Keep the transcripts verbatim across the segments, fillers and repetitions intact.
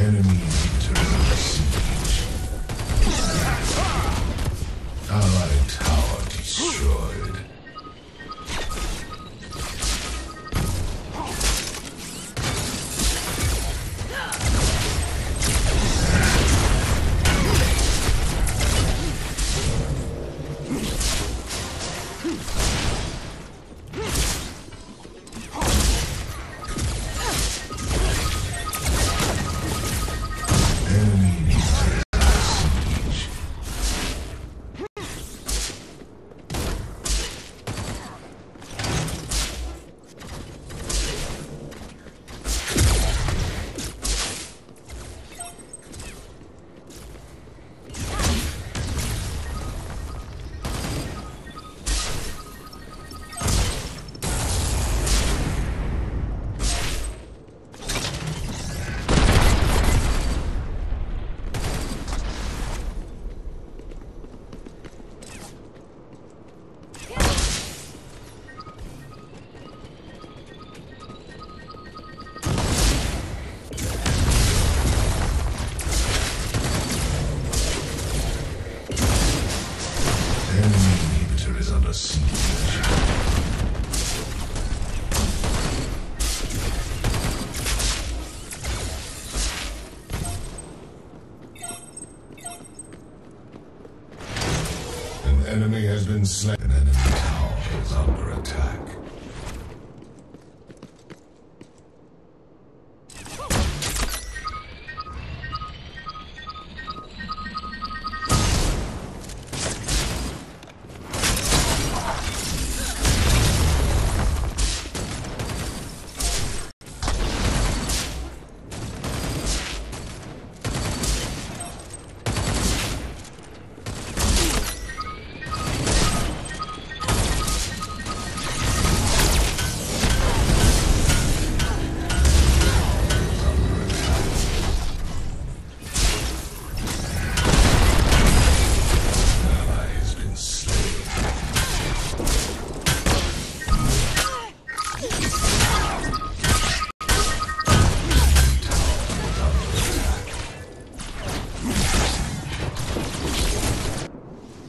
enemy entering the siege. Allied tower destroyed. Enemy has been slain. An enemy tower is under attack.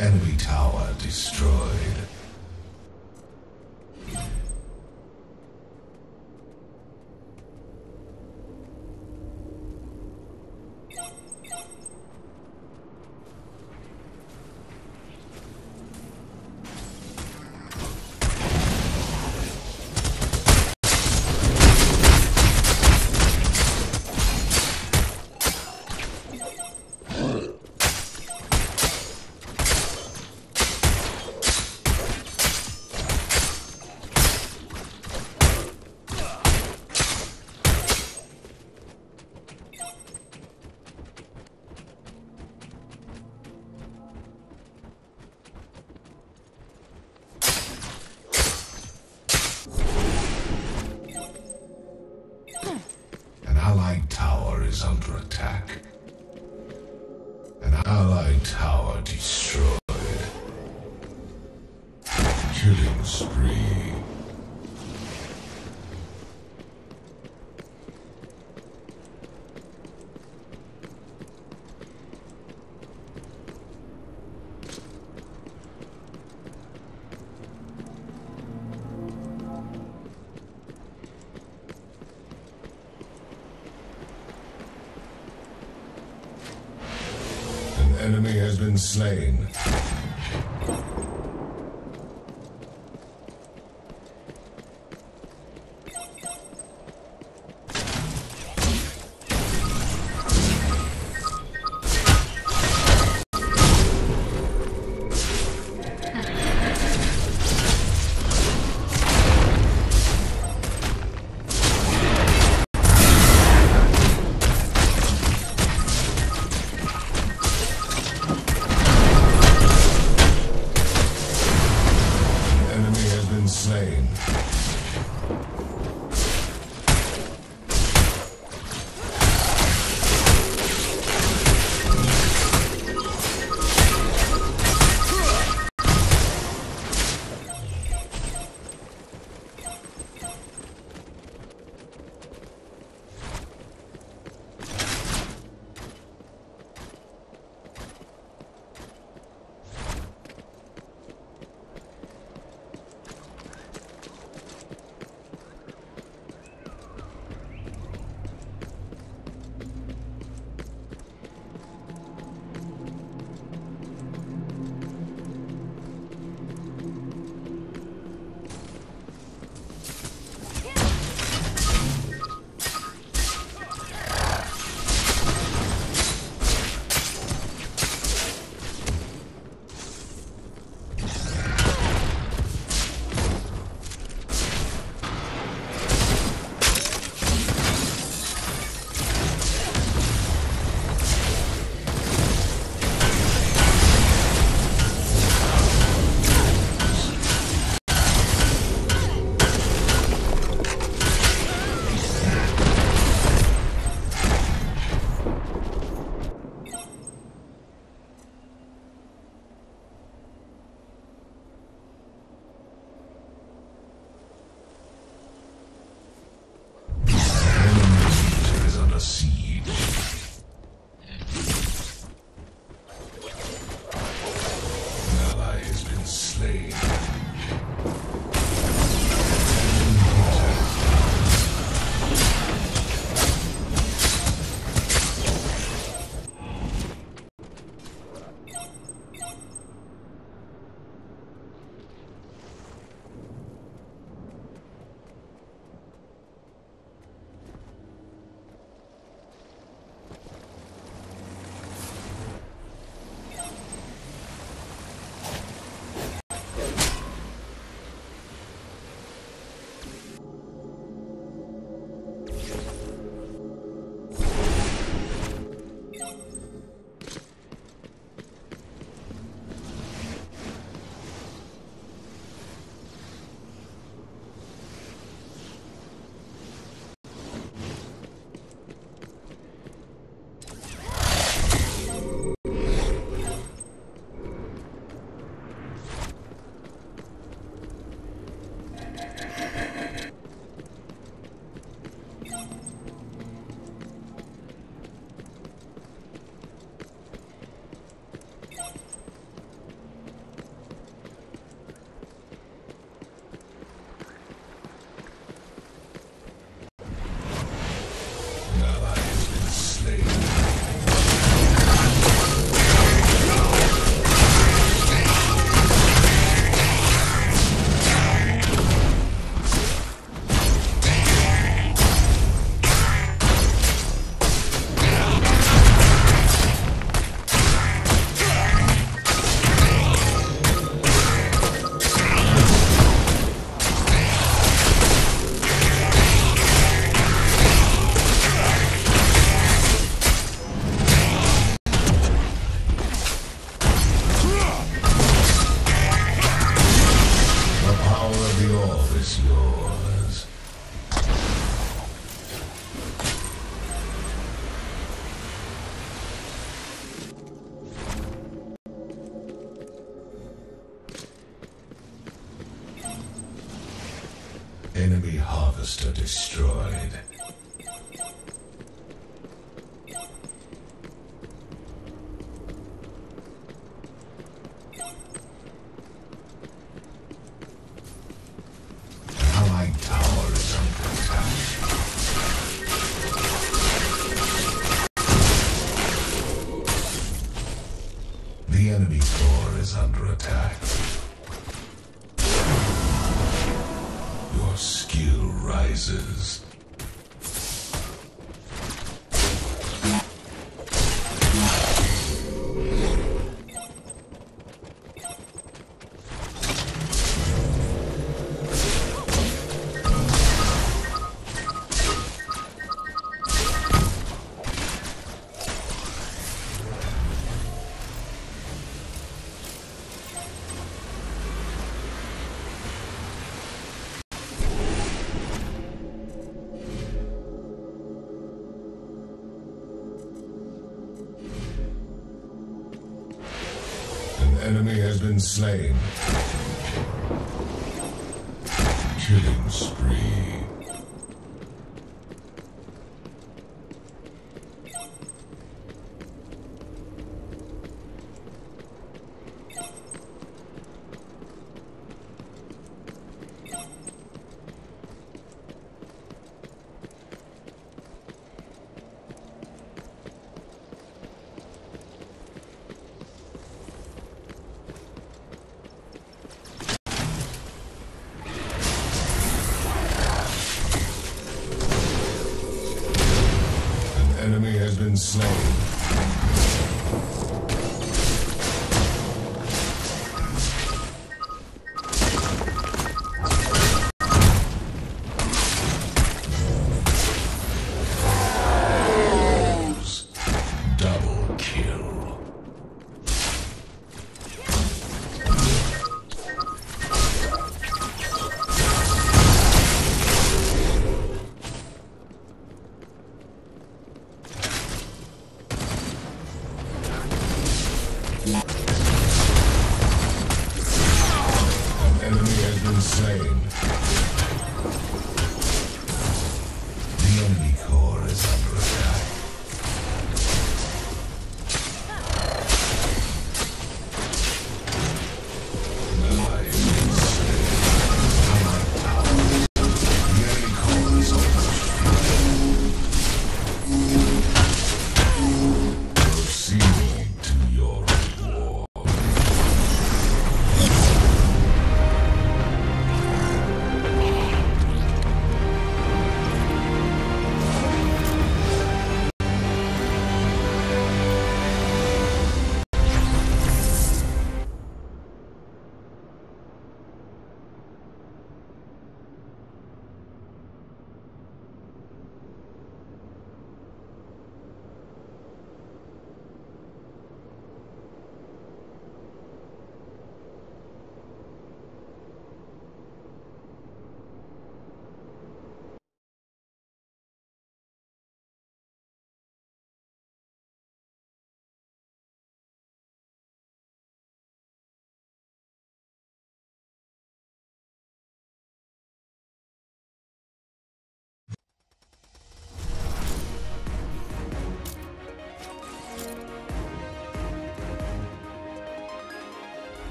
Enemy tower destroyed. Allied tower is under attack. An allied tower destroyed. Killing spree. Enemy has been slain. Enemy harvester destroyed. Enemy has been slain.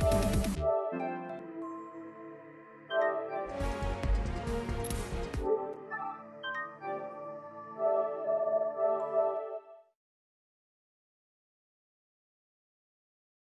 Killing spree.